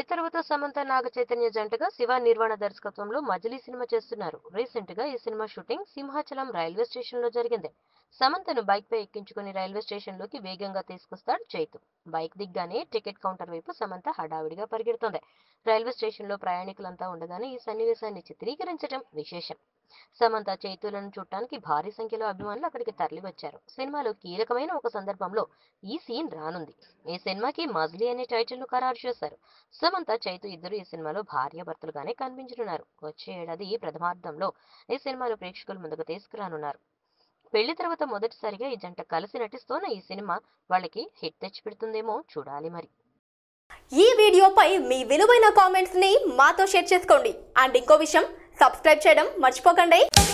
పెళ్లి తర్వాత సమంత నాగ చైతన్య జంటగా శివ నిర్వాణ దర్శకత్వంలో మజిలీ సినిమా చేస్తున్నారు. రీసెంట్ గా ఈ cinema shooting Simhachalam railway station లో జరిగింది. సమంతను బైక్ పై ఎక్కించుకుని రైల్వే స్టేషన్ లోకి వేగంగా తీసుకొస్తాడు చైతు. బైక్ దిగ్గానే టికెట్ కౌంటర్ వైపు సమంత హడావిడిగా పరిగెడుతోంది. రైల్వే స్టేషన్ లో ప్రయాణికులంతా ఉండగానే ఈ సన్నివేశాన్ని చిత్రీకరించడం విశేషం. సమంత చైతులను చూడటానికి భారీ సంఖ్యలో అభిమానులు అక్కడికి తరలివచ్చారు. సినిమాలో కీలకమైన ఒక సందర్భంలో ఈ సీన్ రానుంది. ఈ సినిమాకి మజిలీ అనే టైటిల్ ను ఖరారు చేశారు. సమంత చైతు ఇద్దరు ఈ సినిమాలో భార్యాభర్తలుగానే కనిపించనున్నారు. వచ్చే ఏడాది ప్రథమార్థంలో ఈ సినిమాను ప్రేక్షకుల ముందుకు తీసుకురానున్నారు. పెళ్లి తర్వాత మొదటిసారిగా ఈ జంట కలిసి నటిస్తోన్న ఈ సినిమా వాళ్ళకి హిట్ తెచ్చిపెడుతుందేమో చూడాలి మరి. ఈ వీడియోపై మీ విలువైన కామెంట్స్ ని మాతో షేర్ చేసుకోండి. అండ్ ఇంకో విషయం, సబ్స్క్రైబ్ చేయడం మర్చిపోకండి.